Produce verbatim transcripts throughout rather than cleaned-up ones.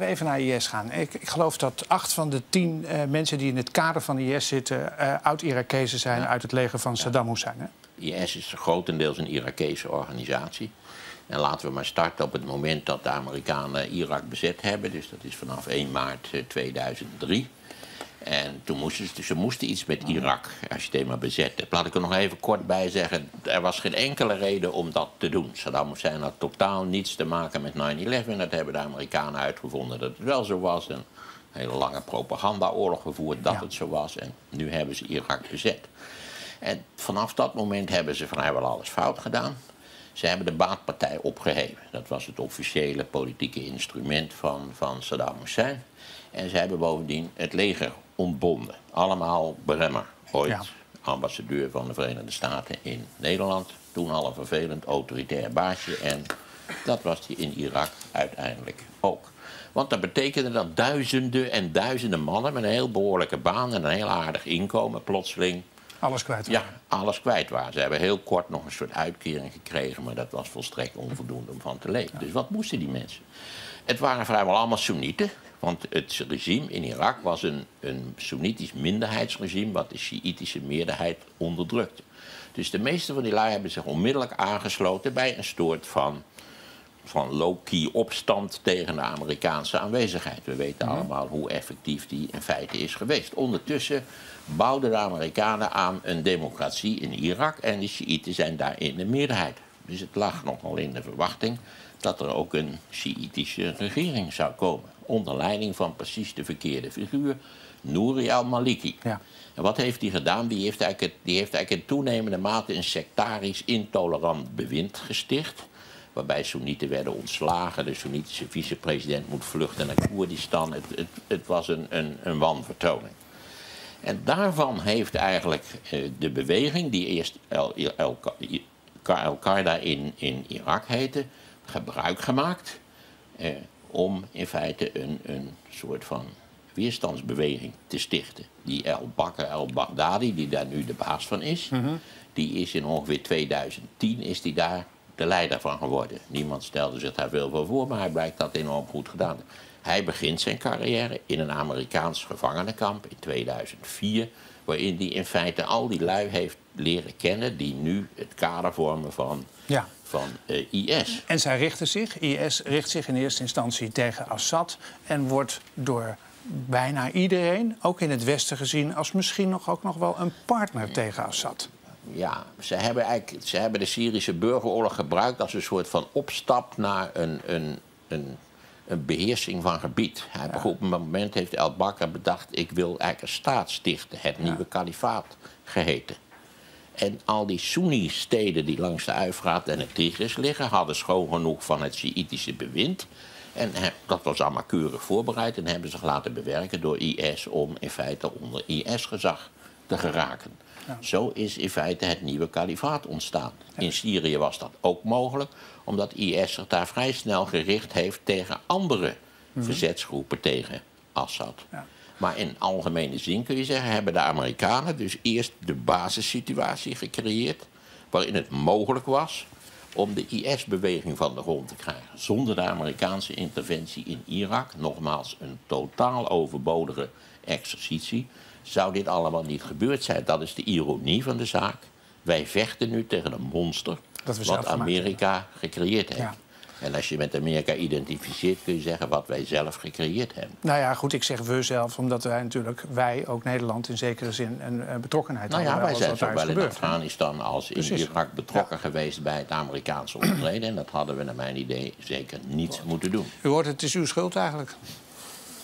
We even naar I S gaan. Ik, ik geloof dat acht van de tien uh, mensen die in het kader van I S zitten... Uh, oud-Irakezen zijn ja. uit het leger van Saddam Hussein. Hè? I S is grotendeels een Irakese organisatie. En laten we maar starten op het moment dat de Amerikanen Irak bezet hebben. Dus dat is vanaf één maart tweeduizend drie. En toen moesten ze, ze moesten iets met Irak, als je het eenmaal bezette. Laat ik er nog even kort bij zeggen, er was geen enkele reden om dat te doen. Saddam Hussein had totaal niets te maken met nine eleven. Dat hebben de Amerikanen uitgevonden dat het wel zo was. En een hele lange propagandaoorlog gevoerd dat ja. het zo was. En nu hebben ze Irak bezet. En vanaf dat moment hebben ze van vrijwel alles fout gedaan. Ze hebben de Ba'athpartij opgeheven. Dat was het officiële politieke instrument van, van Saddam Hussein. En ze hebben bovendien het leger ontbonden. Allemaal Bremer, ooit ja. ambassadeur van de Verenigde Staten in Nederland. Toen al een vervelend autoritair baasje. En dat was hij in Irak uiteindelijk ook. Want dat betekende dat duizenden en duizenden mannen... met een heel behoorlijke baan en een heel aardig inkomen plotseling... Alles kwijt waren. Ja, alles kwijt waren. Ze hebben heel kort nog een soort uitkering gekregen... maar dat was volstrekt onvoldoende om van te leven. Ja. Dus wat moesten die mensen? Het waren vrijwel allemaal Soenieten. Want het regime in Irak was een, een Soenitisch minderheidsregime... wat de Sjiitische meerderheid onderdrukte. Dus de meeste van die lui hebben zich onmiddellijk aangesloten... bij een soort van, van low-key opstand tegen de Amerikaanse aanwezigheid. We weten ja. allemaal hoe effectief die in feite is geweest. Ondertussen bouwden de Amerikanen aan een democratie in Irak... en de Sjiiten zijn daarin de meerderheid. Dus het lag nogal in de verwachting... dat er ook een Sjiitische regering zou komen... onder leiding van precies de verkeerde figuur, Nouri al-Maliki. Ja. En wat heeft hij gedaan? Die heeft, eigenlijk, die heeft eigenlijk in toenemende mate een sectarisch intolerant bewind gesticht... waarbij Soenieten werden ontslagen, de Soenitische vicepresident moet vluchten naar Koerdistan. Het, het, het was een, een, een wanvertoning. En daarvan heeft eigenlijk de beweging, die eerst Al-Qaeda in, in Irak heette... gebruik gemaakt eh, om in feite een, een soort van weerstandsbeweging te stichten. Die al-Bakr al-Baghdadi, die daar nu de baas van is, mm-hmm. die is in ongeveer tweeduizend tien is die daar de leider van geworden. Niemand stelde zich daar veel van voor, maar hij blijkt dat enorm goed gedaan. Hij begint zijn carrière in een Amerikaans gevangenenkamp in tweeduizend vier, waarin hij in feite al die lui heeft leren kennen die nu het kader vormen van... Ja. van uh, I S. En zij richten zich, I S richt zich in eerste instantie tegen Assad... en wordt door bijna iedereen, ook in het Westen gezien... als misschien nog, ook nog wel een partner tegen Assad. Ja, ze hebben, eigenlijk, ze hebben de Syrische burgeroorlog gebruikt... als een soort van opstap naar een, een, een, een beheersing van gebied. Hij ja. Op een moment heeft al-Bakr bedacht... ik wil eigenlijk een staat stichten, het ja. nieuwe kalifaat geheten. En al die Soeni-steden die langs de Eufraat en het Tigris liggen... hadden schoon genoeg van het Sjiitische bewind. En dat was allemaal keurig voorbereid. En hebben zich laten bewerken door I S om in feite onder I S-gezag te geraken. Ja. Zo is in feite het nieuwe kalifaat ontstaan. In Syrië was dat ook mogelijk... omdat I S zich daar vrij snel gericht heeft tegen andere mm-hmm. verzetsgroepen tegen Assad. Ja. Maar in algemene zin kun je zeggen, hebben de Amerikanen dus eerst de basissituatie gecreëerd... waarin het mogelijk was om de I S-beweging van de grond te krijgen. Zonder de Amerikaanse interventie in Irak, nogmaals een totaal overbodige exercitie... zou dit allemaal niet gebeurd zijn. Dat is de ironie van de zaak. Wij vechten nu tegen een monster wat Amerika gecreëerd heeft. Ja. En als je met Amerika identificeert, kun je zeggen wat wij zelf gecreëerd hebben. Nou ja, goed, ik zeg we zelf, omdat wij natuurlijk, wij, ook Nederland, in zekere zin een uh, betrokkenheid nou ja, hebben. Nou ja, wij zijn zowel in Afghanistan als Precies. in Irak betrokken ja. geweest bij het Amerikaanse optreden. En dat hadden we, naar mijn idee, zeker niet Goed. moeten doen. U hoort, het is uw schuld eigenlijk.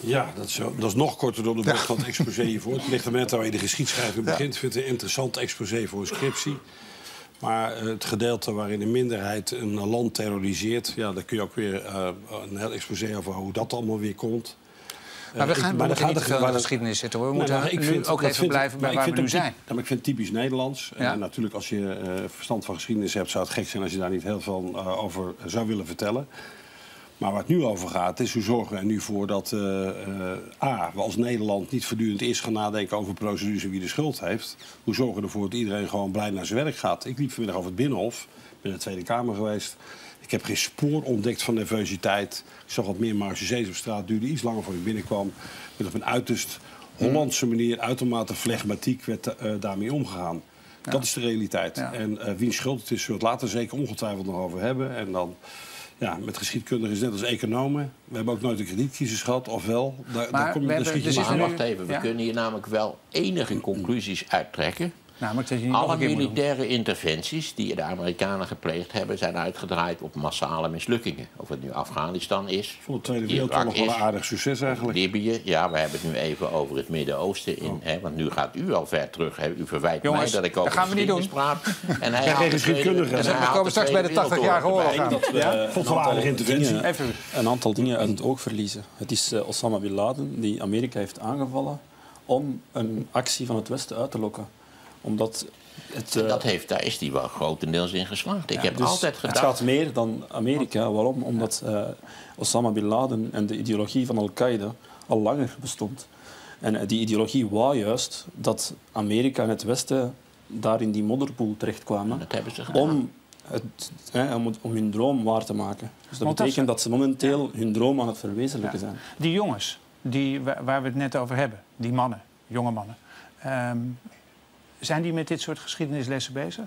Ja, dat is, zo, dat is nog korter door de bocht van het exposé hiervoor. Het ligt er net waar je de geschiedschrijving ja. begint. Vindt het een interessant exposé voor een scriptie. Maar het gedeelte waarin een minderheid een land terroriseert... ja, daar kun je ook weer uh, een heel exposé over hoe dat allemaal weer komt. Maar we gaan ik, maar moeten niet te veel in de geschiedenis zitten, hoor. We nou, moeten nou, nu vind, ook even vind, blijven bij waar we nu zijn. Nou, maar ik vind het typisch Nederlands. Ja. En natuurlijk, als je uh, verstand van geschiedenis hebt... zou het gek zijn als je daar niet heel veel uh, over zou willen vertellen. Maar waar het nu over gaat, is hoe zorgen we er nu voor dat... Uh, uh, A, we als Nederland niet voortdurend eerst gaan nadenken over procedures en wie de schuld heeft. Hoe zorgen we ervoor dat iedereen gewoon blij naar zijn werk gaat? Ik liep vanmiddag over het Binnenhof, ben in de Tweede Kamer geweest. Ik heb geen spoor ontdekt van nervositeit. Ik zag wat meer margezees op straat, duurde iets langer voor ik binnenkwam. Met op een uiterst Hollandse manier, uitermate flegmatiek, werd uh, daarmee omgegaan. Ja. Dat is de realiteit. Ja. En uh, wiens schuld het is, zullen we het later zeker ongetwijfeld nog over hebben. En dan, ja, met geschiedkundigen is net als economen. We hebben ook nooit een kredietcrisis gehad, of wel? Daar, maar daar kom je, we hebben, dus je maar, maar wacht even, we ja? kunnen hier namelijk wel enige conclusies uittrekken. Nou, alle militaire interventies die de Amerikanen gepleegd hebben, zijn uitgedraaid op massale mislukkingen. Of het nu Afghanistan is, voor de Tweede Wereldoorlog wel een aardig succes eigenlijk. Libië, ja, we hebben het nu even over het Midden-Oosten in. Oh. Hè, want nu gaat u al ver terug. Hè. U verwijt Jongens, mij dat ik over geschiedenis praat. En hij geen geschiedkundige. We komen straks bij de tachtigjarige oorlog aan. Dat we, ja? Tot een aardige interventie. Even. Een aantal dingen uit het oog verliezen. Het is uh, Osama Bin Laden die Amerika heeft aangevallen om een actie van het Westen uit te lokken. Omdat het, uh... dat heeft, daar is hij wel grotendeels in geslaagd. Ik ja, heb dus altijd gedacht... Het gaat meer dan Amerika. Waarom? Omdat uh, Osama Bin Laden en de ideologie van Al-Qaeda al langer bestond. En uh, die ideologie wou juist dat Amerika en het Westen daar in die modderpoel terechtkwamen. Dat hebben ze gedaan. Om, het, eh, om, om hun droom waar te maken. Dus dat Want betekent dat ze... dat ze momenteel hun droom aan het verwezenlijken ja. zijn. Die jongens, die, waar we het net over hebben, die mannen, jonge mannen... Um, zijn die met dit soort geschiedenislessen bezig?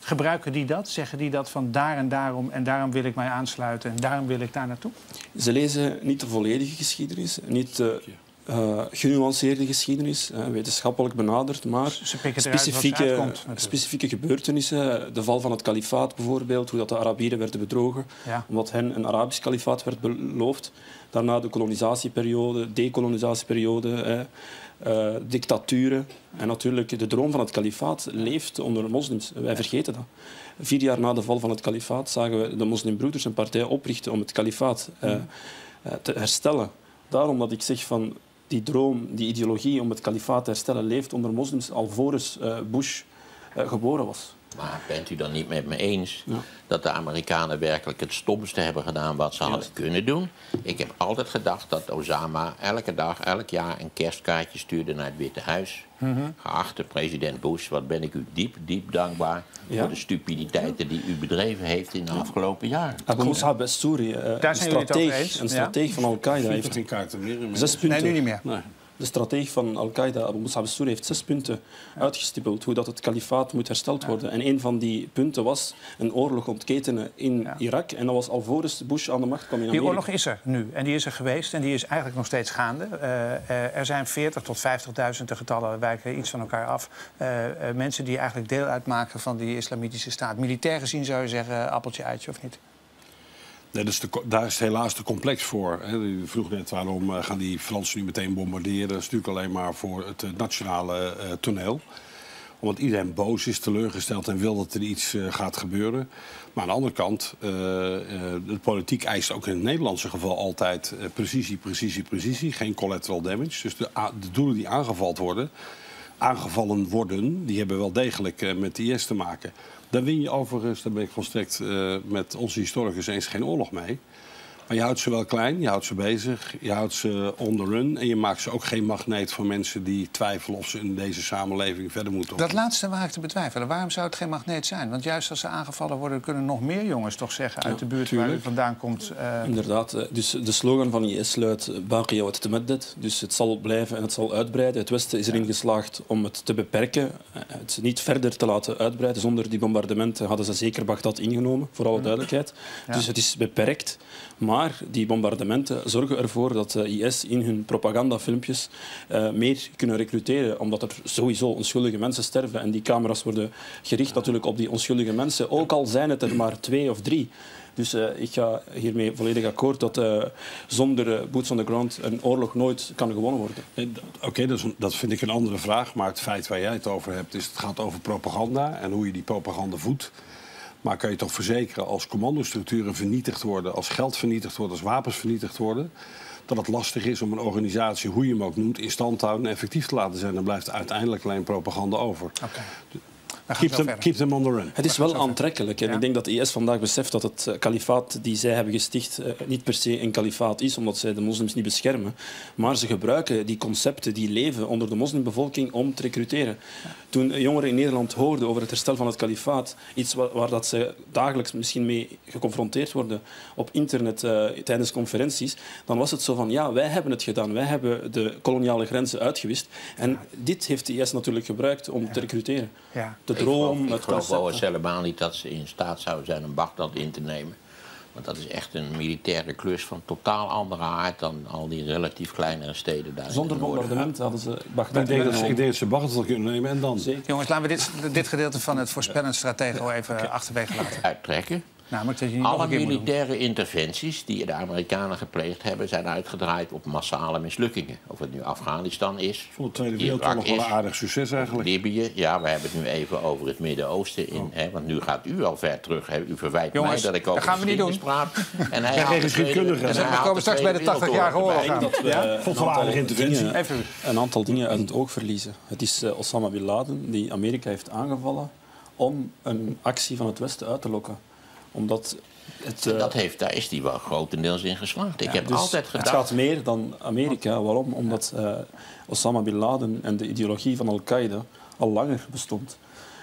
Gebruiken die dat? Zeggen die dat van daar en daarom en daarom wil ik mij aansluiten en daarom wil ik daar naartoe? Ze lezen niet de volledige geschiedenis, niet de uh, genuanceerde geschiedenis, uh, wetenschappelijk benaderd, maar ze pikken eruit specifieke, wat uitkomt, natuurlijk. specifieke gebeurtenissen. De val van het kalifaat bijvoorbeeld, hoe dat de Arabieren werden bedrogen, ja. omdat hen een Arabisch kalifaat werd beloofd. Daarna de kolonisatieperiode, dekolonisatieperiode. Uh, Uh, dictaturen. En natuurlijk, de droom van het kalifaat leeft onder de moslims. Wij vergeten dat. Vier jaar na de val van het kalifaat zagen we de moslimbroeders een partij oprichten om het kalifaat uh, uh, te herstellen. Daarom dat ik zeg van die droom, die ideologie om het kalifaat te herstellen leeft onder moslims alvorens uh, Bush uh, geboren was. Maar bent u dan niet met me eens ja. dat de Amerikanen werkelijk het stomste hebben gedaan wat ze hadden yes. kunnen doen? Ik heb altijd gedacht dat Osama elke dag, elk jaar een kerstkaartje stuurde naar het Witte Huis. Mm-hmm. Geachte president Bush, wat ben ik u diep, diep dankbaar ja. voor de stupiditeiten die u bedreven heeft in de afgelopen jaren. Abu Musab al-Suri, een strateeg ja? van Al-Qaeda, heeft geen kaarten meer. Zes punten. Nee, nu niet meer. Nee. De strateeg van Al-Qaeda, Abu Musab al-Suri, heeft zes punten ja. uitgestippeld hoe dat het kalifaat moet hersteld worden. Ja. En een van die punten was een oorlog ontketenen in ja. Irak. En dat was alvorens Bush aan de macht kwam in Amerika. Die oorlog is er nu. En die is er geweest en die is eigenlijk nog steeds gaande. Uh, er zijn veertig tot vijftigduizend, de getallen wijken iets van elkaar af. Uh, uh, mensen die eigenlijk deel uitmaken van die islamitische staat. Militair gezien zou je zeggen, appeltje, eitje of niet? Nee, dat is de, daar is helaas te complex voor. Hè. U vroeg net waarom uh, gaan die Fransen nu meteen bombarderen. Dat is natuurlijk alleen maar voor het uh, nationale uh, toneel. Omdat iedereen boos is, teleurgesteld en wil dat er iets uh, gaat gebeuren. Maar aan de andere kant, uh, uh, de politiek eist ook in het Nederlandse geval altijd uh, precisie, precisie, precisie. Geen collateral damage. Dus de, uh, de doelen die aangevallen worden, aangevallen worden, die hebben wel degelijk uh, met I S te maken. Daar win je overigens, daar ben ik volstrekt uh, met onze historicus eens, geen oorlog mee. Maar je houdt ze wel klein, je houdt ze bezig, je houdt ze on the run. En je maakt ze ook geen magneet voor mensen die twijfelen of ze in deze samenleving verder moeten op. Dat laatste waar ik te betwijfelen. Waarom zou het geen magneet zijn? Want juist als ze aangevallen worden, kunnen nog meer jongens toch zeggen uit de buurt ja, waar u vandaan komt. Uh... Inderdaad. Dus de slogan van I S luidt Baqi wa tamaddat. Dus het zal blijven en het zal uitbreiden. Het Westen is erin geslaagd om het te beperken. Het niet verder te laten uitbreiden. Zonder die bombardementen hadden ze zeker Baghdad ingenomen, voor alle duidelijkheid. Ja. Dus het is beperkt. Maar Maar die bombardementen zorgen ervoor dat de I S in hun propagandafilmpjes uh, meer kunnen recruteren. Omdat er sowieso onschuldige mensen sterven. En die camera's worden gericht natuurlijk op die onschuldige mensen. Ook al zijn het er maar twee of drie. Dus uh, ik ga hiermee volledig akkoord dat uh, zonder uh, boots on the ground een oorlog nooit kan gewonnen worden. Oké, okay, dat, dat vind ik een andere vraag. Maar het feit waar jij het over hebt is het gaat over propaganda en hoe je die propaganda voedt. Maar kan je toch verzekeren, als commandostructuren vernietigd worden, als geld vernietigd wordt, als wapens vernietigd worden, dat het lastig is om een organisatie, hoe je hem ook noemt, in stand te houden en effectief te laten zijn. Dan blijft uiteindelijk alleen propaganda over. Okay. keep them, keep them on the run. Het is wel aantrekkelijk. En ja. ik denk dat de I S vandaag beseft dat het kalifaat die zij hebben gesticht uh, niet per se een kalifaat is, omdat zij de moslims niet beschermen. Maar ze gebruiken die concepten die leven onder de moslimbevolking om te recruteren. Ja. Toen jongeren in Nederland hoorden over het herstel van het kalifaat, iets waar, waar dat ze dagelijks misschien mee geconfronteerd worden op internet uh, tijdens conferenties, dan was het zo van, ja, wij hebben het gedaan. Wij hebben de koloniale grenzen uitgewist. En ja. dit heeft de I S natuurlijk gebruikt om ja. te recruteren. Ja. De droom, ik geloof, het concept. Ik geloof wel helemaal niet dat ze in staat zouden zijn om Bagdad in te nemen. Want dat is echt een militaire klus van totaal andere aard dan al die relatief kleinere steden daar. Zonder bombardement hadden ze Bagdad. Ik denk dat ze Bagdad kunnen nemen en dan. Zeker. Jongens, laten we dit, dit gedeelte van het voorspellend stratego even okay. achterwege laten. Uittrekken. Namelijk dat je niet alle militaire interventies die de Amerikanen gepleegd hebben, zijn uitgedraaid op massale mislukkingen. Of het nu Afghanistan is, de Tweede Wereldoorlog wel een aardig succes eigenlijk. Libië, ja, we hebben het nu even over het Midden-Oosten in. Oh. Hè, want nu gaat u al ver terug. Hè. U verwijt Jongens, mij dat ik over geschiedenis praat. En hij ja, geen geschiedkundige. We komen straks bij de tachtigjarige oorlog aan. Ja, vond wel aardige interventie. Even. Een aantal dingen uit het oog verliezen. Het is uh, Osama Bin Laden die Amerika heeft aangevallen om een actie van het Westen uit te lokken. Omdat het, uh... dat heeft, daar is die wel grotendeels in geslaagd. Ik ja, heb dus altijd gedacht... Het gaat meer dan Amerika. Waarom? Omdat uh, Osama Bin Laden en de ideologie van Al-Qaeda al langer bestond.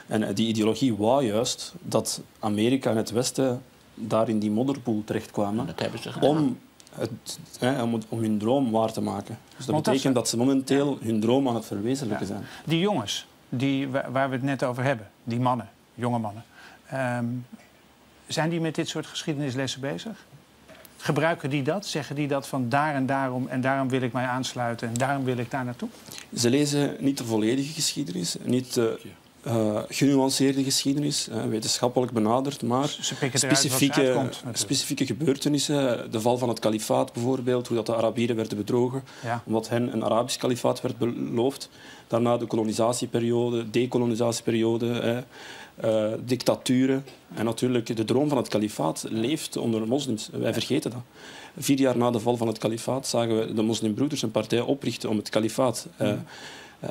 En uh, die ideologie wou juist dat Amerika en het Westen daar in die modderpoel terechtkwamen. Dat hebben ze gedaan. Om, het, eh, om, om hun droom waar te maken. Dus dat Want betekent dat ze... dat ze momenteel hun droom aan het verwezenlijken ja. zijn. Die jongens, die, waar we het net over hebben, die mannen, jonge mannen... Um, zijn die met dit soort geschiedenislessen bezig? Gebruiken die dat? Zeggen die dat van daar en daarom en daarom wil ik mij aansluiten en daarom wil ik daar naartoe? Ze lezen niet de volledige geschiedenis, niet de uh, genuanceerde geschiedenis, uh, wetenschappelijk benaderd, maar ze pikken specifieke, eruit wat uitkomt, specifieke gebeurtenissen. De val van het kalifaat bijvoorbeeld, hoe dat de Arabieren werden bedrogen, ja. omdat hen een Arabisch kalifaat werd beloofd. Daarna de kolonisatieperiode, dekolonisatieperiode... Uh, Uh, dictaturen. En natuurlijk, de droom van het kalifaat leeft onder de moslims. Wij vergeten dat. Vier jaar na de val van het kalifaat zagen we de moslimbroeders een partij oprichten om het kalifaat uh, uh,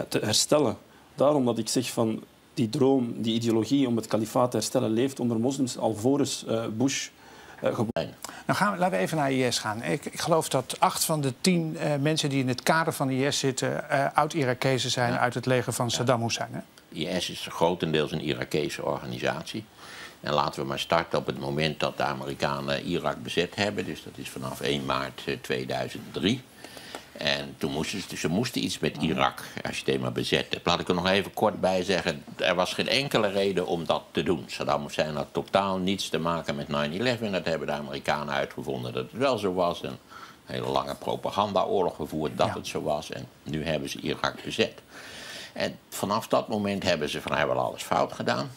te herstellen. Daarom dat ik zeg van die droom, die ideologie om het kalifaat te herstellen leeft onder moslims alvorens uh, Bush uh, geboren. Nou gaan we, laten we even naar I S gaan. Ik, ik geloof dat acht van de tien uh, mensen die in het kader van I S zitten uh, oud-Irakezen zijn ja. uit het leger van Saddam Hussein. Hè? I S is grotendeels een Irakese organisatie. En laten we maar starten op het moment dat de Amerikanen Irak bezet hebben. Dus dat is vanaf één maart tweeduizend drie. En toen moesten ze, ze moesten iets met Irak, als je het eenmaal bezet hebt. Laat ik er nog even kort bij zeggen, er was geen enkele reden om dat te doen. Saddam Hussein had totaal niets te maken met nine eleven. Dat hebben de Amerikanen uitgevonden dat het wel zo was. Een hele lange propagandaoorlog gevoerd dat ja. het zo was. En nu hebben ze Irak bezet. En vanaf dat moment hebben ze vrijwel alles fout gedaan.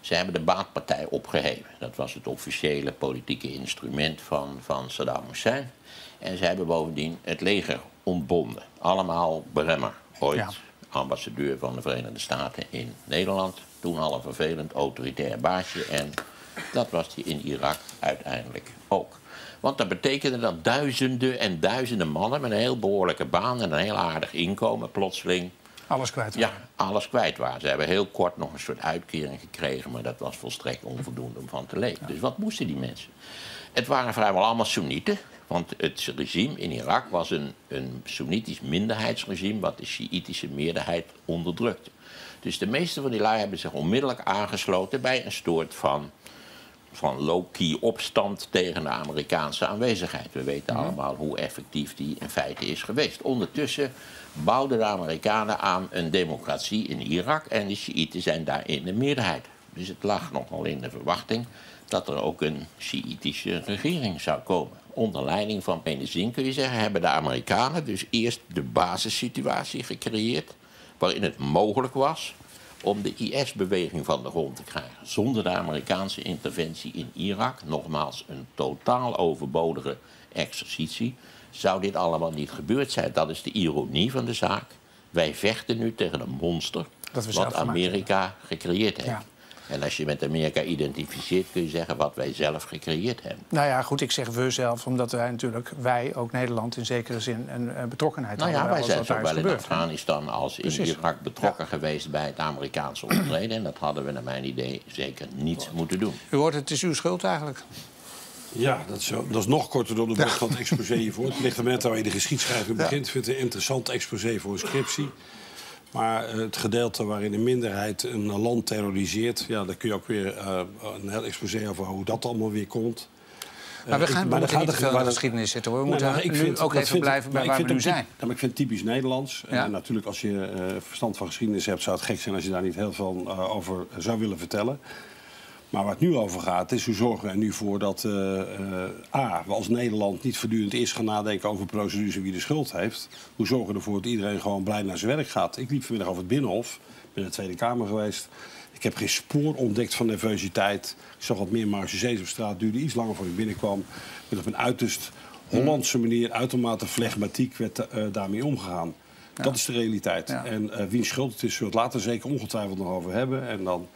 Ze hebben de Ba'athpartij opgeheven. Dat was het officiële politieke instrument van, van Saddam Hussein. En ze hebben bovendien het leger ontbonden. Allemaal Bremer, ooit ja. ambassadeur van de Verenigde Staten in Nederland. Toen al een vervelend autoritair baasje. En dat was hij in Irak uiteindelijk ook. Want dat betekende dat duizenden en duizenden mannen met een heel behoorlijke baan en een heel aardig inkomen plotseling... Alles kwijt waren. Ja, alles kwijt waren. Ze hebben heel kort nog een soort uitkering gekregen... maar dat was volstrekt onvoldoende om van te leven. Ja. Dus wat moesten die mensen? Het waren vrijwel allemaal Soenieten. Want het regime in Irak was een, een Soenitisch minderheidsregime... wat de Sjiitische meerderheid onderdrukte. Dus de meeste van die lui hebben zich onmiddellijk aangesloten... bij een soort van, van low-key opstand tegen de Amerikaanse aanwezigheid. We weten ja. allemaal hoe effectief die in feite is geweest. Ondertussen... bouwden de Amerikanen aan een democratie in Irak... en de Sjiïten zijn daarin de meerderheid. Dus het lag nogal in de verwachting... dat er ook een Sjiïtische regering zou komen. Onder leiding van Benazin, kun je zeggen... hebben de Amerikanen dus eerst de basissituatie gecreëerd... waarin het mogelijk was om de I S-beweging van de grond te krijgen. Zonder de Amerikaanse interventie in Irak... nogmaals een totaal overbodige exercitie... zou dit allemaal niet gebeurd zijn. Dat is de ironie van de zaak. Wij vechten nu tegen een monster... wat Amerika gecreëerd heeft. Ja. En als je met Amerika identificeert, kun je zeggen wat wij zelf gecreëerd hebben. Nou ja, goed, ik zeg we zelf, omdat wij natuurlijk, wij ook Nederland in zekere zin een uh, betrokkenheid nou hebben. Nou ja, wij zijn zowel in Afghanistan als in Irak betrokken ja. geweest bij het Amerikaanse optreden. En dat hadden we naar mijn idee zeker niet Goed. moeten doen. U hoort, het is uw schuld eigenlijk. Ja, dat is, dat is nog korter door de bocht van het exposé hiervoor. Het ligt er net waar je de geschiedschrijving begint. Ik vind het een interessant exposé voor een scriptie. Maar het gedeelte waarin een minderheid een land terroriseert... ja, daar kun je ook weer uh, een heel exposé over hoe dat allemaal weer komt. Maar we gaan ik, maar we niet veel in de geschiedenis zitten, hoor. We nou, moeten nou, vind, ook even vind, blijven bij waar we nu zijn. Nou, ik vind het typisch Nederlands. Ja. En natuurlijk, als je uh, verstand van geschiedenis hebt... zou het gek zijn als je daar niet heel veel uh, over zou willen vertellen. Maar waar het nu over gaat, is hoe zorgen we er nu voor dat... Uh, uh, A, we als Nederland niet voortdurend eerst gaan nadenken over procedures en wie de schuld heeft. Hoe zorgen we ervoor dat iedereen gewoon blij naar zijn werk gaat? Ik liep vanmiddag over het Binnenhof, ben in de Tweede Kamer geweest. Ik heb geen spoor ontdekt van nervositeit. Ik zag wat meer margezees op straat, duurde iets langer voor ik binnenkwam. En op een uiterst Hollandse manier, uitermate flegmatiek, werd uh, daarmee omgegaan. Ja. Dat is de realiteit. Ja. En uh, wiens schuld het is, zullen we het later zeker ongetwijfeld nog over hebben. En dan...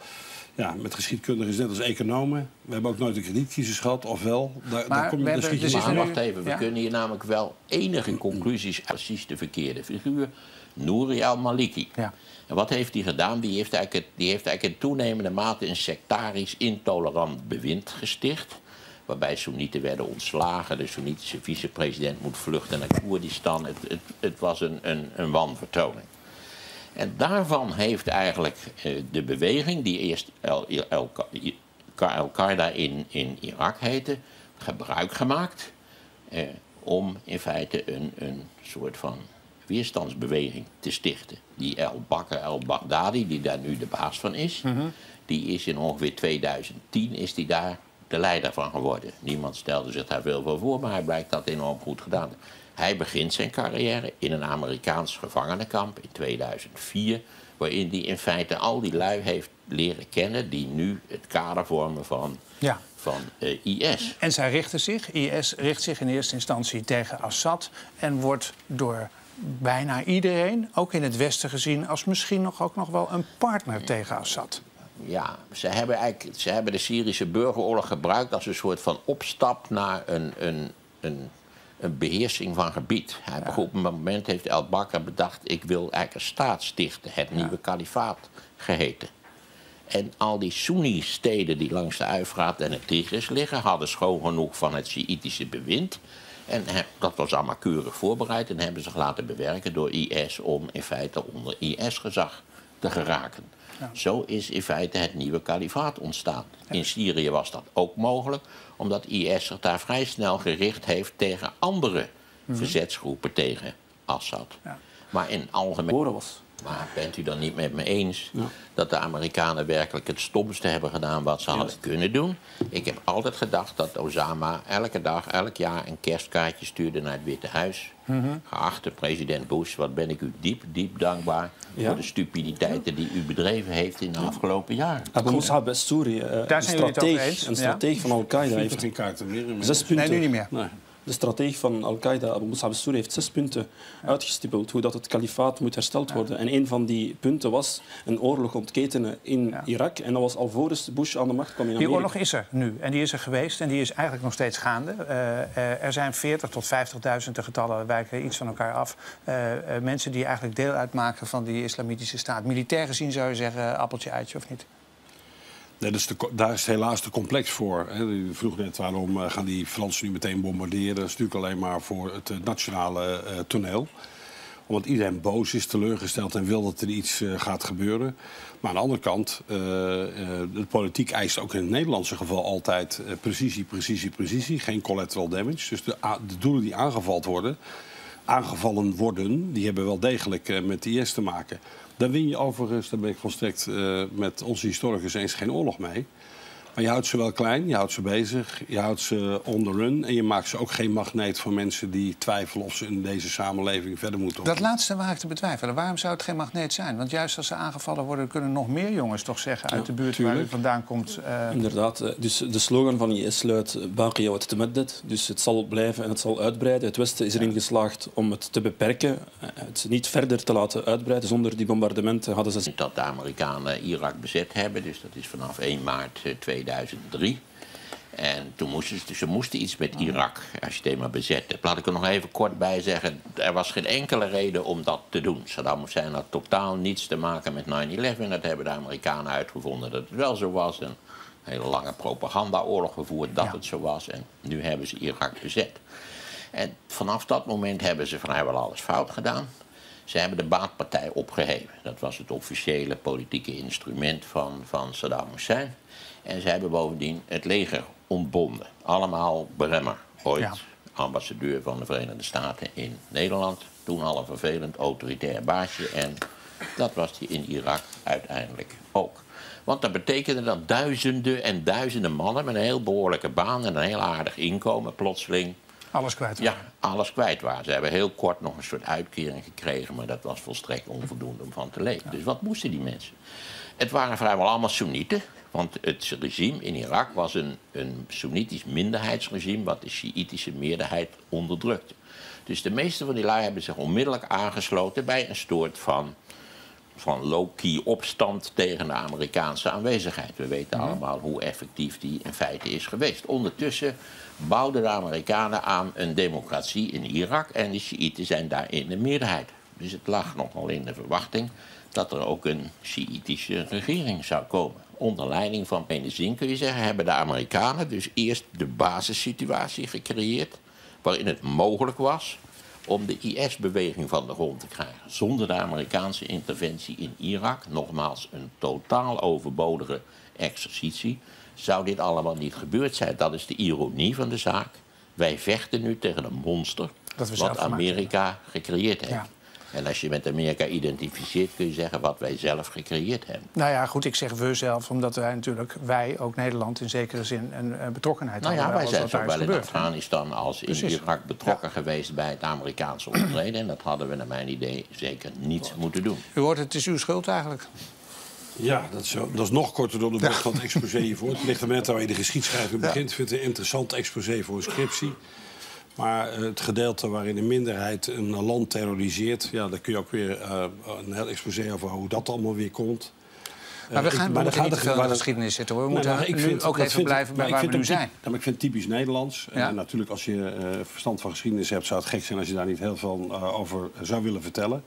Ja, met geschiedkundigen is net als economen. We hebben ook nooit een kredietcrisis gehad, of wel? Daar, maar daar kom je we hebben, dus maar wacht even, we ja? kunnen hier namelijk wel enige conclusies... precies de verkeerde figuur, Nouri al-Maliki. Ja. En wat heeft hij gedaan? Die heeft eigenlijk, die heeft eigenlijk in toenemende mate... een sectarisch intolerant bewind gesticht... waarbij Soenieten werden ontslagen. De Soenitische vicepresident moet vluchten naar Koerdistan. Het, het, het was een, een, een wanvertoning. En daarvan heeft eigenlijk uh, de beweging, die eerst Al-Qaeda in, in Irak heette, gebruik gemaakt uh, om in feite een, een soort van weerstandsbeweging te stichten. Die al-Bakr al-Baghdadi, die daar nu de baas van is, mm-hmm. die is in ongeveer tweeduizend tien is die daar de leider van geworden. Niemand stelde zich daar veel voor, maar hij blijkt dat enorm goed gedaan. Hij begint zijn carrière in een Amerikaans gevangenenkamp in tweeduizend vier... waarin hij in feite al die lui heeft leren kennen... die nu het kader vormen van, ja. van uh, I S. En zij richten zich, I S richt zich in eerste instantie tegen Assad... en wordt door bijna iedereen, ook in het Westen gezien... als misschien nog, ook nog wel een partner ja. tegen Assad. Ja, ze hebben, eigenlijk, ze hebben de Syrische burgeroorlog gebruikt... als een soort van opstap naar een... een, een Een beheersing van gebied. Hij ja. Op een moment heeft al-Bakr bedacht... ik wil eigenlijk een staat stichten, het ja. nieuwe kalifaat geheten. En al die Soeni-steden die langs de Eufraat en het Tigris liggen... hadden schoon genoeg van het Sjiitische bewind. En he, dat was allemaal keurig voorbereid... en hebben zich laten bewerken door I S... om in feite onder I S-gezag te geraken. Ja. Zo is in feite het nieuwe kalifaat ontstaan. Ja. In Syrië was dat ook mogelijk... omdat I S zich daar vrij snel gericht heeft tegen andere mm-hmm. verzetsgroepen tegen Assad. Ja. Maar in algemeen... Maar bent u dan niet met me eens ja. dat de Amerikanen werkelijk het stomste hebben gedaan wat ze hadden ja. kunnen doen? Ik heb altijd gedacht dat Osama elke dag, elk jaar een kerstkaartje stuurde naar het Witte Huis. Mm-hmm. Geachte president Bush, wat ben ik u diep, diep dankbaar ja. voor de stupiditeiten die u bedreven heeft in de ja. afgelopen jaren. Abu Musab al-Suri, een strateeg, een strateeg ja. van Al-Qaeda, heeft geen kaarten meer. Zes punten. Nee, nu niet meer. Nee. De strateeg van Al-Qaeda, Abu Musab al-Suri, heeft zes punten ja. uitgestippeld... hoe dat het kalifaat moet hersteld ja. worden. En een van die punten was een oorlog ontketenen in ja. Irak. En dat was alvorens Bush aan de macht kwam in Amerika. Die oorlog is er nu. En die is er geweest en die is eigenlijk nog steeds gaande. Uh, er zijn veertigduizend tot vijftigduizend, de getallen wijken iets van elkaar af... Uh, mensen die eigenlijk deel uitmaken van die islamitische staat. Militair gezien zou je zeggen, appeltje, eitje of niet? Nee, dus de, daar is het helaas te complex voor. U vroeg net waarom gaan die Fransen nu meteen bombarderen. Dat is natuurlijk alleen maar voor het nationale uh, toneel. Omdat iedereen boos is, teleurgesteld en wil dat er iets uh, gaat gebeuren. Maar aan de andere kant, uh, uh, de politiek eist ook in het Nederlandse geval altijd... Uh, precisie, precisie, precisie, geen collateral damage. Dus de, uh, de doelen die aangevallen worden, aangevallen worden... die hebben wel degelijk uh, met de I S te maken... Daar win je overigens, daar ben ik volstrekt uh, met onze historicus eens, geen oorlog mee. Maar je houdt ze wel klein, je houdt ze bezig, je houdt ze on the run... en je maakt ze ook geen magneet voor mensen die twijfelen... of ze in deze samenleving verder moeten op. Dat laatste waar ik te betwijfelen. Waarom zou het geen magneet zijn? Want juist als ze aangevallen worden... kunnen nog meer jongens toch zeggen uit ja, de buurt tuurlijk. waar u vandaan komt. Uh... Inderdaad. Dus de slogan van I S luidt... Baqi yawat tamaddad. Dus het zal blijven en het zal uitbreiden. Het Westen is erin ja. geslaagd om het te beperken. Het niet verder te laten uitbreiden. Zonder die bombardementen hadden ze... Dat de Amerikanen Irak bezet hebben. Dus dat is vanaf één maart tweeduizend drie. En toen moesten ze, ze moesten iets met Irak, als je het eenmaal bezette. Laat ik er nog even kort bij zeggen, er was geen enkele reden om dat te doen. Saddam Hussein had totaal niets te maken met nine eleven. Dat hebben de Amerikanen uitgevonden dat het wel zo was. En een hele lange propagandaoorlog gevoerd dat ja. het zo was. En nu hebben ze Irak bezet. En vanaf dat moment hebben ze van, hebben we alles fout gedaan. Ze hebben de Ba'athpartij opgeheven. Dat was het officiële politieke instrument van, van Saddam Hussein. En ze hebben bovendien het leger ontbonden. Allemaal Bremer, ooit ja. ambassadeur van de Verenigde Staten in Nederland. Toen al een vervelend autoritair baasje. En dat was hij in Irak uiteindelijk ook. Want dat betekende dat duizenden en duizenden mannen... met een heel behoorlijke baan en een heel aardig inkomen plotseling... Alles kwijt waren. Ja, alles kwijt waren. Ze hebben heel kort nog een soort uitkering gekregen... maar dat was volstrekt onvoldoende om van te leven. Ja. Dus wat moesten die mensen? Het waren vrijwel allemaal Soenieten. Want het regime in Irak was een, een Soenitisch minderheidsregime... wat de Sjiitische meerderheid onderdrukte. Dus de meeste van die lui hebben zich onmiddellijk aangesloten... bij een soort van, van low-key opstand tegen de Amerikaanse aanwezigheid. We weten ja. allemaal hoe effectief die in feite is geweest. Ondertussen... bouwden de Amerikanen aan een democratie in Irak... en de Sjiïten zijn daarin de meerderheid. Dus het lag nogal in de verwachting... dat er ook een Sjiïtische regering zou komen. Onder leiding van Benazin, kun je zeggen... hebben de Amerikanen dus eerst de basissituatie gecreëerd... waarin het mogelijk was om de I S-beweging van de grond te krijgen. Zonder de Amerikaanse interventie in Irak... nogmaals een totaal overbodige exercitie... zou dit allemaal niet gebeurd zijn. Dat is de ironie van de zaak. Wij vechten nu tegen een monster wat Amerika gecreëerd heeft. Ja. En als je met Amerika identificeert, kun je zeggen wat wij zelf gecreëerd hebben. Nou ja, goed, ik zeg we zelf, omdat wij natuurlijk, wij ook Nederland in zekere zin een, een betrokkenheid nou hebben. Nou ja, wij zijn zowel in gebeurt. Afghanistan als Precies. in Irak betrokken ja. geweest bij het Amerikaanse optreden. En dat hadden we naar mijn idee zeker niet Goed. moeten doen. U hoort, het is uw schuld eigenlijk. Ja, dat is, dat is nog korter door de bocht van het exposé hiervoor. Het ligt er net waar je de geschiedschrijving begint. Ik vind het een interessant exposé voor een scriptie. Maar het gedeelte waarin een minderheid een land terroriseert... ja, daar kun je ook weer uh, een heel exposé over hoe dat allemaal weer komt. Maar we gaan niet te veel in de geschiedenis zitten, hoor. We moeten nou, nou, vind, ook even vind, blijven bij waar we nu zijn. Nou, ik vind het typisch Nederlands. Ja. En natuurlijk, als je uh, verstand van geschiedenis hebt... zou het gek zijn als je daar niet heel veel uh, over zou willen vertellen...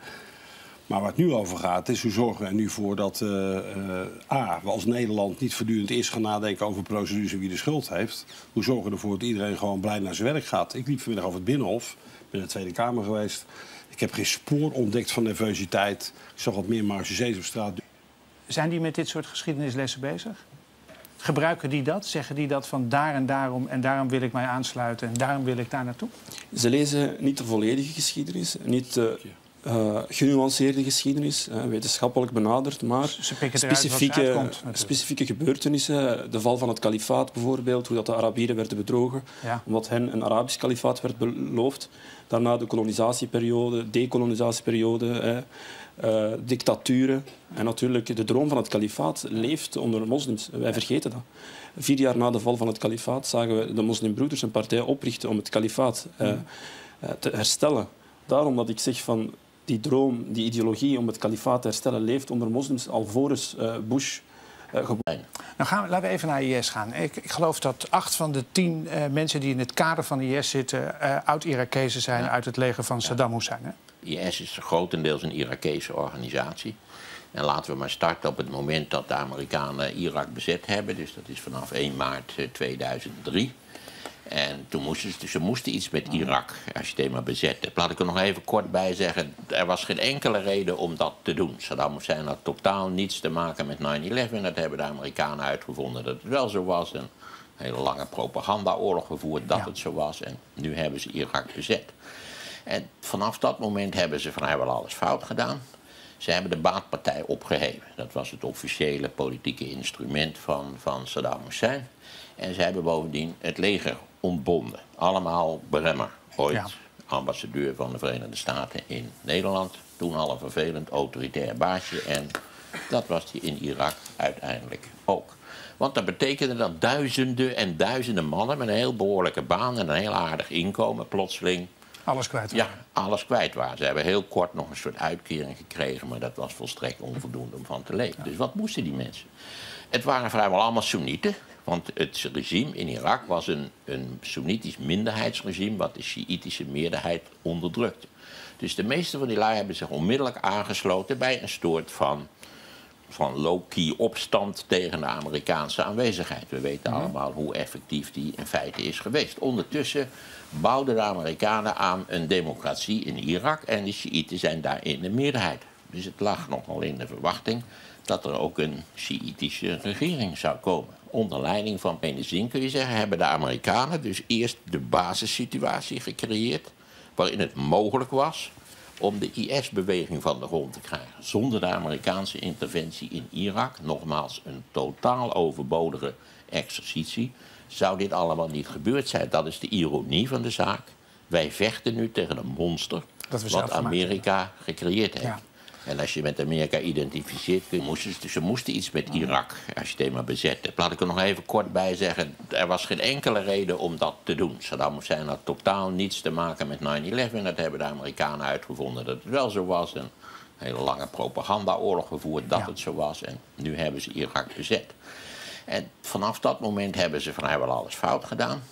Maar waar het nu over gaat is, hoe zorgen we er nu voor dat uh, uh, A, we als Nederland niet voortdurend eerst gaan nadenken over procedures en wie de schuld heeft. Hoe zorgen we ervoor dat iedereen gewoon blij naar zijn werk gaat. Ik liep vanmiddag over het Binnenhof, ben in de Tweede Kamer geweest. Ik heb geen spoor ontdekt van nervositeit. Ik zag wat meer margezees op straat. Zijn die met dit soort geschiedenislessen bezig? Gebruiken die dat? Zeggen die dat van daar en daarom en daarom wil ik mij aansluiten en daarom wil ik daar naartoe? Ze lezen niet de volledige geschiedenis, niet... Uh... Uh, genuanceerde geschiedenis, uh, wetenschappelijk benaderd, maar specifieke, uitkomt, specifieke gebeurtenissen. De val van het kalifaat bijvoorbeeld, hoe dat de Arabieren werden bedrogen, ja. omdat hen een Arabisch kalifaat werd beloofd. Daarna de kolonisatieperiode, dekolonisatieperiode, uh, dictaturen. En natuurlijk, de droom van het kalifaat leeft onder de moslims. Wij vergeten dat. Vier jaar na de val van het kalifaat zagen we de moslimbroeders een partij oprichten om het kalifaat uh, uh, te herstellen. Daarom dat ik zeg van... Die droom, die ideologie om het kalifaat te herstellen... leeft onder moslims alvorens uh, Bush uh, geboren. Nou gaan we, laten we even naar I S gaan. Ik, ik geloof dat acht van de tien uh, mensen die in het kader van I S zitten... Uh, oud-Irakezen zijn ja. uit het leger van ja. Saddam Hussein. Hè? I S is grotendeels een Irakese organisatie. En laten we maar starten op het moment dat de Amerikanen Irak bezet hebben. Dus dat is vanaf één maart tweeduizend drie... En toen moesten ze, ze moesten iets met Irak, als je het eenmaal bezette. Laat ik er nog even kort bij zeggen, er was geen enkele reden om dat te doen. Saddam Hussein had totaal niets te maken met nine eleven. Dat hebben de Amerikanen uitgevonden dat het wel zo was. En een hele lange propagandaoorlog gevoerd dat ja. het zo was. En nu hebben ze Irak bezet. En vanaf dat moment hebben ze van, hebben we alles fout gedaan. Ze hebben de Ba'athpartij opgeheven. Dat was het officiële politieke instrument van, van Saddam Hussein. En ze hebben bovendien het leger ontbonden. Allemaal Bremer, ooit ja. ambassadeur van de Verenigde Staten in Nederland. Toen al een vervelend autoritair baasje. En dat was hij in Irak uiteindelijk ook. Want dat betekende dat duizenden en duizenden mannen met een heel behoorlijke baan en een heel aardig inkomen plotseling... Alles kwijt waren. Ja, alles kwijt waren. Ze hebben heel kort nog een soort uitkering gekregen, maar dat was volstrekt onvoldoende om van te leven. Ja. Dus wat moesten die mensen? Het waren vrijwel allemaal Soenieten, want het regime in Irak was een, een Soenitisch minderheidsregime wat de Sjiitische meerderheid onderdrukte. Dus de meeste van die lui hebben zich onmiddellijk aangesloten bij een soort van... van low-key opstand tegen de Amerikaanse aanwezigheid. We weten allemaal hoe effectief die in feite is geweest. Ondertussen bouwden de Amerikanen aan een democratie in Irak... en de Sjiïten zijn daarin de meerderheid. Dus het lag nogal in de verwachting dat er ook een Sjiïtische regering zou komen. Onder leiding van Benazin, kun je zeggen, hebben de Amerikanen dus eerst de basissituatie gecreëerd... waarin het mogelijk was... om de I S-beweging van de grond te krijgen. Zonder de Amerikaanse interventie in Irak, nogmaals een totaal overbodige exercitie, zou dit allemaal niet gebeurd zijn. Dat is de ironie van de zaak. Wij vechten nu tegen een monster wat Amerika gecreëerd heeft. Ja. En als je met Amerika identificeert, kun je, moesten, ze moesten iets met Irak, als je het eenmaal bezette. Laat ik er nog even kort bij zeggen, er was geen enkele reden om dat te doen. Saddam Hussein had totaal niets te maken met nine eleven. Dat hebben de Amerikanen uitgevonden dat het wel zo was. Een hele lange propagandaoorlog gevoerd dat ja. het zo was. En nu hebben ze Irak bezet. En vanaf dat moment hebben ze vrijwel alles fout gedaan.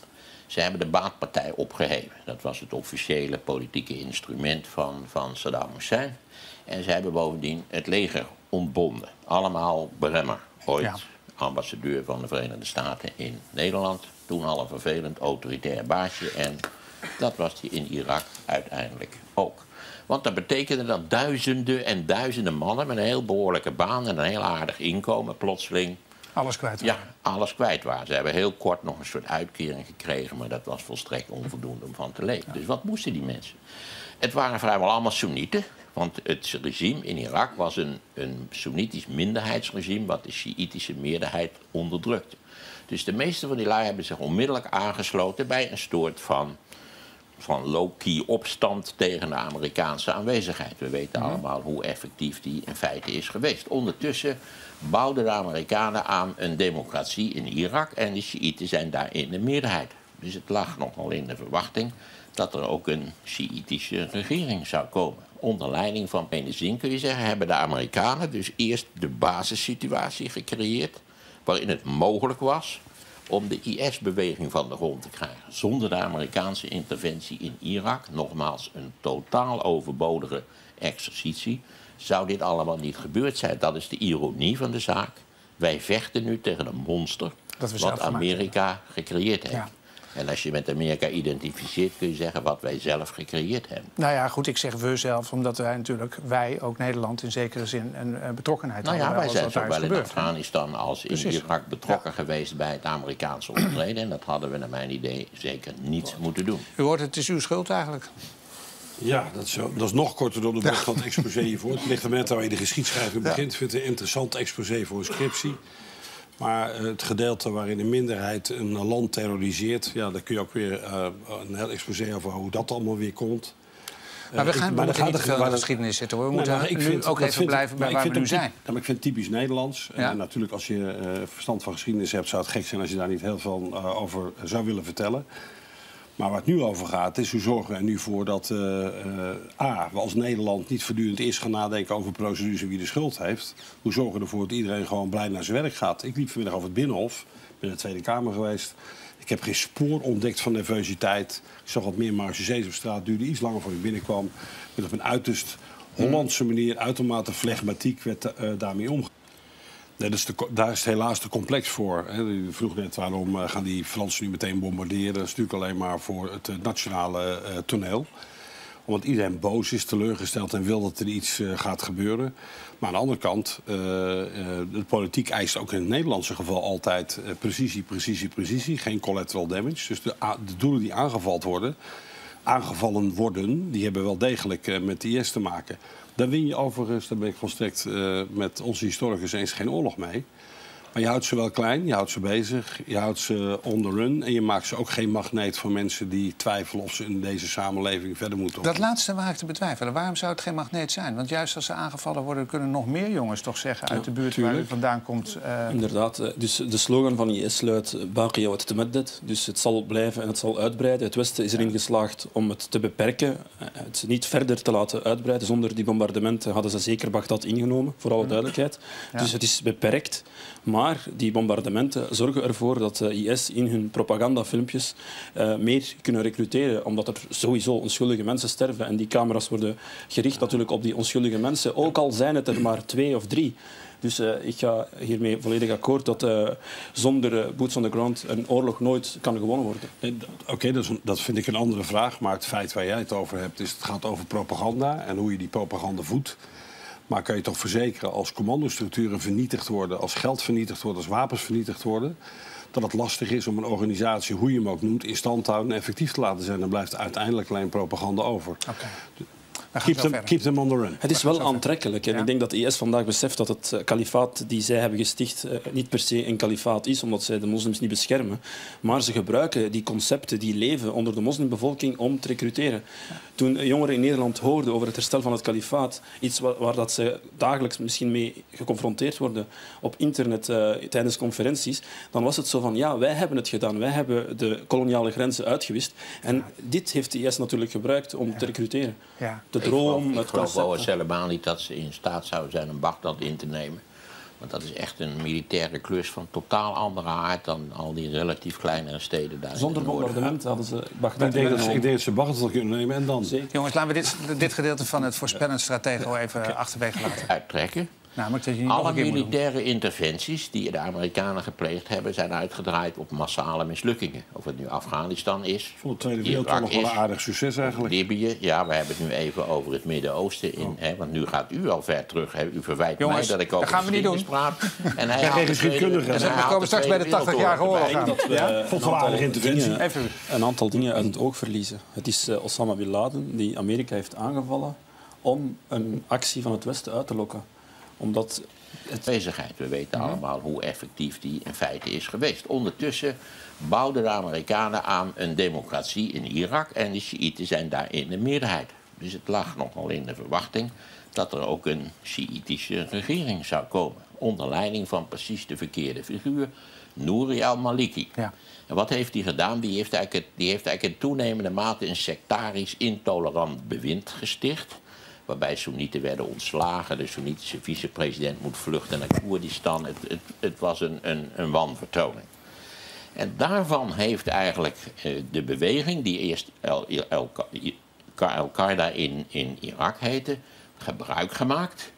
Ze hebben de Ba'athpartij opgeheven. Dat was het officiële politieke instrument van, van Saddam Hussein. En ze hebben bovendien het leger ontbonden. Allemaal Bremer, ooit ja. ambassadeur van de Verenigde Staten in Nederland. Toen al een vervelend autoritair baasje. En dat was hij in Irak uiteindelijk ook. Want dat betekende dat duizenden en duizenden mannen... met een heel behoorlijke baan en een heel aardig inkomen plotseling... Alles kwijt waren. Ja, alles kwijt waren. Ze hebben heel kort nog een soort uitkering gekregen... maar dat was volstrekt onvoldoende om van te leven. Ja. Dus wat moesten die mensen? Het waren vrijwel allemaal Soenieten... want het regime in Irak was een, een Soenitisch minderheidsregime... wat de Sjiitische meerderheid onderdrukte. Dus de meeste van die lui hebben zich onmiddellijk aangesloten... bij een soort van, van low-key opstand tegen de Amerikaanse aanwezigheid. We weten ja. allemaal hoe effectief die in feite is geweest. Ondertussen bouwden de Amerikanen aan een democratie in Irak... en de Sjiiten zijn daarin de meerderheid. Dus het lag nogal in de verwachting... dat er ook een Sjiitische regering zou komen. Onder leiding van Benazin, kun je zeggen, hebben de Amerikanen dus eerst de basissituatie gecreëerd... waarin het mogelijk was om de I S-beweging van de grond te krijgen. Zonder de Amerikaanse interventie in Irak, nogmaals een totaal overbodige exercitie... zou dit allemaal niet gebeurd zijn. Dat is de ironie van de zaak. Wij vechten nu tegen een monster wat Amerika gecreëerd heeft. Ja. En als je met Amerika identificeert, kun je zeggen wat wij zelf gecreëerd hebben. Nou ja, goed, ik zeg we zelf, omdat wij natuurlijk, wij ook Nederland in zekere zin een uh, betrokkenheid nou hadden. Nou ja, wij zijn zowel in Afghanistan als in Precies. Irak betrokken ja. geweest bij het Amerikaanse optreden. En dat hadden we naar mijn idee zeker niet Hoor. moeten doen. U hoort, het is uw schuld eigenlijk. Ja, dat is, dat is nog korter door de bocht van het exposé hiervoor. Het ligt er net waar je de geschiedschrijving begint. Ik vind het een interessant exposé voor een scriptie. Maar het gedeelte waarin een minderheid een land terroriseert... ja, daar kun je ook weer uh, een heel exposé over hoe dat allemaal weer komt. Maar we gaan ik, maar niet gaat veel in de geschiedenis zitten, hoor. We nee, moeten ik vind, ook even vind, blijven bij waar we nu zijn. Ja, maar ik vind het typisch Nederlands. Ja. En natuurlijk, als je uh, verstand van geschiedenis hebt... zou het gek zijn als je daar niet heel veel uh, over zou willen vertellen. Maar waar het nu over gaat, is hoe zorgen we er nu voor dat... Uh, uh, A, we als Nederland niet voortdurend eerst gaan nadenken over procedures en wie de schuld heeft. Hoe zorgen we ervoor dat iedereen gewoon blij naar zijn werk gaat? Ik liep vanmiddag over het Binnenhof, ben in de Tweede Kamer geweest. Ik heb geen spoor ontdekt van nervositeit. Ik zag wat meer margezees op straat, duurde iets langer voor ik binnenkwam. En op een uiterst Hollandse manier, uitermate flegmatiek, werd uh, daarmee omgegaan. Nee, dat is de, daar is het helaas te complex voor. Hè. U vroeg net waarom uh, gaan die Fransen nu meteen bombarderen. Dat is natuurlijk alleen maar voor het uh, nationale uh, toneel. Omdat iedereen boos is, teleurgesteld en wil dat er iets uh, gaat gebeuren. Maar aan de andere kant, uh, uh, de politiek eist ook in het Nederlandse geval altijd uh, precisie, precisie, precisie. Geen collateral damage. Dus de, de doelen die aangevallen worden... aangevallen worden, die hebben wel degelijk uh, met I S te maken. Daar win je overigens, daar ben ik volstrekt uh, met onze historicus eens, geen oorlog mee. Maar je houdt ze wel klein, je houdt ze bezig, je houdt ze on the run. En je maakt ze ook geen magneet voor mensen die twijfelen of ze in deze samenleving verder moeten op. Dat laatste waar ik te betwijfelen. Waarom zou het geen magneet zijn? Want juist als ze aangevallen worden, kunnen nog meer jongens toch zeggen uit de buurt ja, waar u vandaan komt. Uh... Inderdaad. Dus de slogan van I S luidt Baqi wa tatamaddad. Dus het zal blijven en het zal uitbreiden. Het Westen is erin geslaagd om het te beperken. Het niet verder te laten uitbreiden. Zonder die bombardementen hadden ze zeker Baghdad ingenomen, voor alle duidelijkheid. Ja. Dus het is beperkt. Maar Maar die bombardementen zorgen ervoor dat I S in hun propagandafilmpjes uh, meer kunnen recruteren. Omdat er sowieso onschuldige mensen sterven. En die camera's worden gericht natuurlijk op die onschuldige mensen. Ook al zijn het er maar twee of drie. Dus uh, ik ga hiermee volledig akkoord dat uh, zonder uh, boots on the ground een oorlog nooit kan gewonnen worden. Nee, Oké, okay, dat, dat vind ik een andere vraag. Maar het feit waar jij het over hebt is het gaat over propaganda en hoe je die propaganda voedt. Maar kan je toch verzekeren, als commandostructuren vernietigd worden, als geld vernietigd wordt, als wapens vernietigd worden, dat het lastig is om een organisatie, hoe je hem ook noemt, in stand te houden en effectief te laten zijn. Dan blijft uiteindelijk alleen propaganda over. Okay. Keep them, keep them on the run. Het is wel aantrekkelijk. En ja. Ik denk dat de I S vandaag beseft dat het kalifaat die zij hebben gesticht uh, niet per se een kalifaat is, omdat zij de moslims niet beschermen. Maar ze gebruiken die concepten die leven onder de moslimbevolking om te recruteren. Toen jongeren in Nederland hoorden over het herstel van het kalifaat, iets waar, waar dat ze dagelijks misschien mee geconfronteerd worden op internet uh, tijdens conferenties, dan was het zo van, ja, wij hebben het gedaan. Wij hebben de koloniale grenzen uitgewist. En ja. dit heeft de I S natuurlijk gebruikt om ja. te recruteren. Ja. De droom, het concept. Ik geloof wel helemaal niet dat ze in staat zouden zijn om Baghdad in te nemen. Want dat is echt een militaire klus van totaal andere aard dan al die relatief kleinere steden daar. Zonder bombardement hadden ze Baghdad. Ik denk dat ze Baghdad kunnen nemen en dan. Zeker. Jongens, laten we dit, dit gedeelte van het voorspellend stratego even okay. achterwege laten. Uittrekken. Namelijk dat je niet alle militaire interventies die de Amerikanen gepleegd hebben, zijn uitgedraaid op massale mislukkingen. Of het nu Afghanistan is, de Tweede Wereldoorlog wel een aardig succes eigenlijk. Libië, ja, we hebben het nu even over het Midden-Oosten in. Oh. Hè, want nu gaat u al ver terug. Hè. U verwijt Jongens, mij dat ik over geschiedenis praat. En hij geen geschiedkundige. We komen straks bij de tachtigjarige oorlog aan. Dat we, ja? Tot wel aardige interventie. Even. Een aantal dingen uit het oog verliezen. Het is uh, Osama Bin Laden die Amerika heeft aangevallen om een actie van het Westen uit te lokken. Omdat het... bezigheid, we weten allemaal hoe effectief die in feite is geweest. Ondertussen bouwden de Amerikanen aan een democratie in Irak en de Sjiïten zijn daarin de meerderheid. Dus het lag nogal in de verwachting dat er ook een Sjiïtische regering zou komen. Onder leiding van precies de verkeerde figuur, Nouri al-Maliki. Ja. En wat heeft hij gedaan? Die heeft eigenlijk, die heeft eigenlijk in toenemende mate een sectarisch intolerant bewind gesticht. Waarbij Soenieten werden ontslagen. De Soenitische vicepresident moet vluchten naar Koerdistan. Het, het, het was een, een, een wanvertoning. En daarvan heeft eigenlijk de beweging, die eerst Al-Qaeda in, in Irak heette, gebruik gemaakt.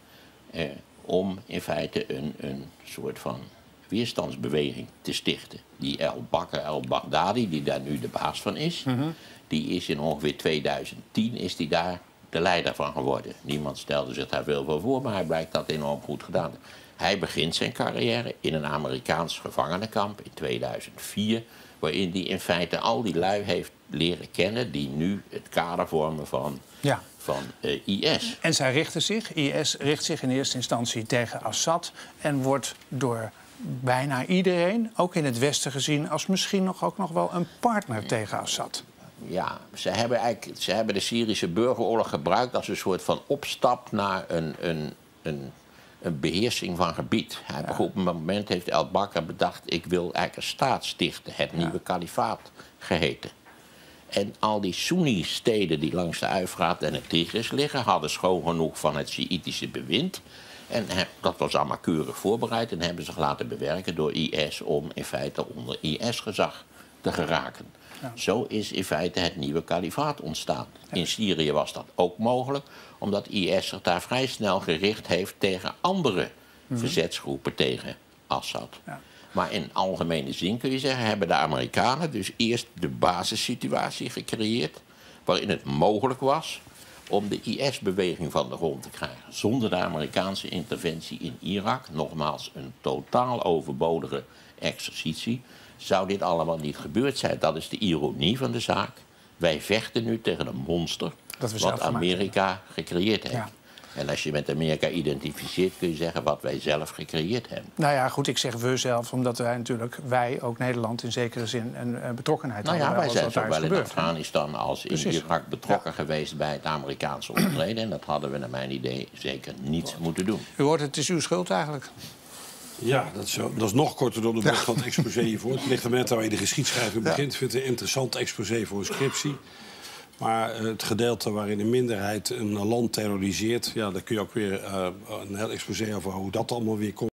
Eh, om in feite een, een soort van weerstandsbeweging te stichten. Die al-Bakr al-Baghdadi, die daar nu de baas van is, mm-hmm. die is in ongeveer tweeduizend tien is die daar de leider van geworden. Niemand stelde zich daar veel voor voor, maar hij blijkt dat enorm goed gedaan. Hij begint zijn carrière in een Amerikaans gevangenenkamp in tweeduizend vier... waarin hij in feite al die lui heeft leren kennen die nu het kader vormen van, ja. van uh, I S. En zij richten zich, I S richt zich in eerste instantie tegen Assad en wordt door bijna iedereen, ook in het Westen gezien, als misschien nog, ook nog wel een partner tegen Assad. Ja, ze hebben, eigenlijk, ze hebben de Syrische burgeroorlog gebruikt als een soort van opstap naar een, een, een, een beheersing van gebied. Hij ja. Op een moment heeft al-Bakr bedacht, ik wil eigenlijk een staat stichten, het ja. nieuwe kalifaat geheten. En al die Soeni-steden die langs de Eufraat en het Tigris liggen, hadden schoon genoeg van het Sjiitische bewind. En dat was allemaal keurig voorbereid en hebben zich laten bewerken door I S om in feite onder I S-gezag te geraken. Ja. Zo is in feite het nieuwe kalifaat ontstaan. In Syrië was dat ook mogelijk, omdat I S zich daar vrij snel gericht heeft tegen andere mm-hmm. verzetsgroepen tegen Assad. Ja. Maar in algemene zin kun je zeggen, hebben de Amerikanen dus eerst de basissituatie gecreëerd waarin het mogelijk was om de I S-beweging van de grond te krijgen. Zonder de Amerikaanse interventie in Irak, nogmaals een totaal overbodige exercitie, zou dit allemaal niet gebeurd zijn. Dat is de ironie van de zaak. wij vechten nu tegen een monster wat Amerika gecreëerd heeft. Ja. En als je met Amerika identificeert, kun je zeggen wat wij zelf gecreëerd hebben. Nou ja, goed, ik zeg we zelf, omdat wij natuurlijk, wij ook Nederland in zekere zin een uh, betrokkenheid nou hebben. Nou ja, wij zijn zowel in gebeurd, Afghanistan he? als in Precies. Irak betrokken ja. geweest bij het Amerikaanse optreden. En dat hadden we naar mijn idee zeker niet Goed. moeten doen. U hoort, het is uw schuld eigenlijk. Ja, dat is, zo, dat is nog korter dan de bocht van het exposé hiervoor. Het ligt er net waar je de geschiedschrijving begint. Ik vind het een interessant exposé voor een scriptie. Maar het gedeelte waarin een minderheid een land terroriseert... ja, daar kun je ook weer uh, een heel exposé over hoe dat allemaal weer komt.